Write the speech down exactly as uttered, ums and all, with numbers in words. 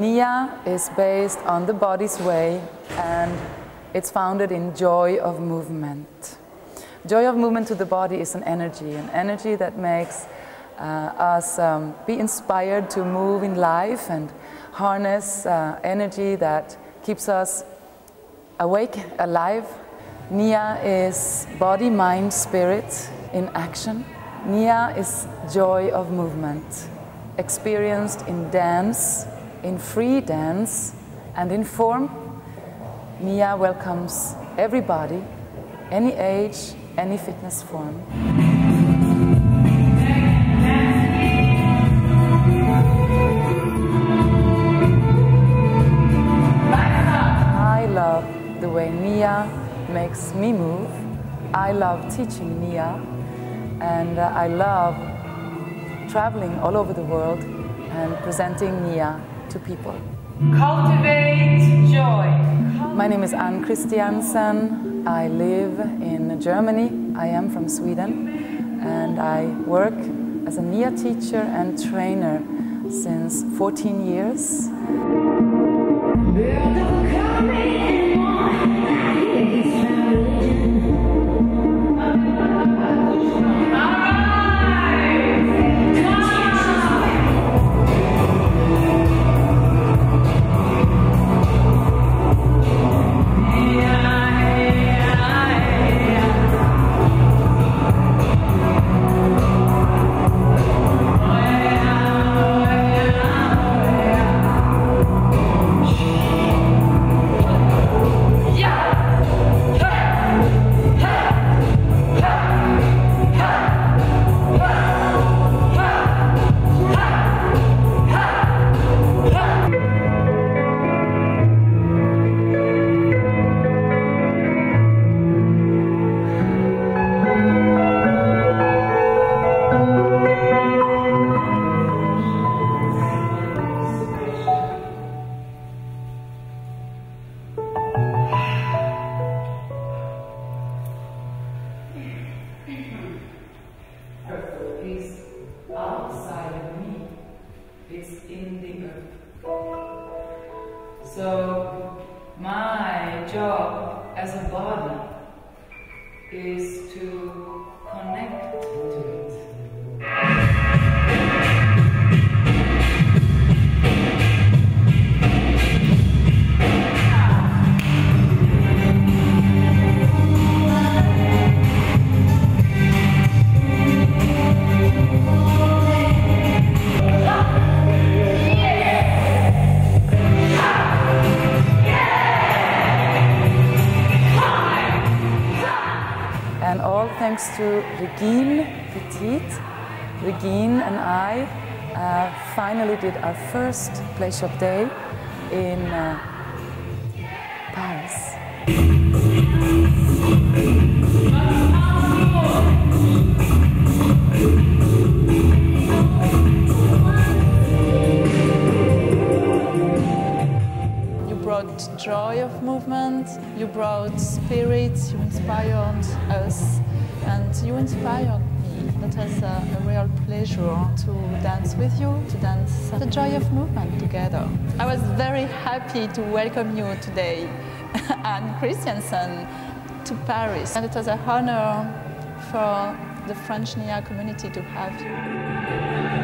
Nia is based on the body's way, and it's founded in joy of movement. Joy of movement to the body is an energy, an energy that makes uh, us um, be inspired to move in life and harness uh, energy that keeps us awake, alive. Nia is body, mind, spirit in action. Nia is joy of movement, experienced in dance, in free dance and in form. Nia welcomes everybody, any age, any fitness form. I love the way Nia makes me move. I love teaching Nia, and uh, I love traveling all over the world and presenting Nia to people. Cultivate joy. My name is Anne Christiansen. I live in Germany. I am from Sweden, and I work as a Nia teacher and trainer since fourteen years. Earth is outside of me, it's in the earth. So my job as a body is to connect to it. And all thanks to Regine Petit. Regine and I uh, finally did our first play shop day in uh, Paris. You brought joy of movement, you brought spirit, you inspired us, and you inspired me. It was a, a real pleasure to dance with you, to dance the joy of movement together. I was very happy to welcome you today, Anne Christiansen, to Paris. And it was an honor for the French Nia community to have you.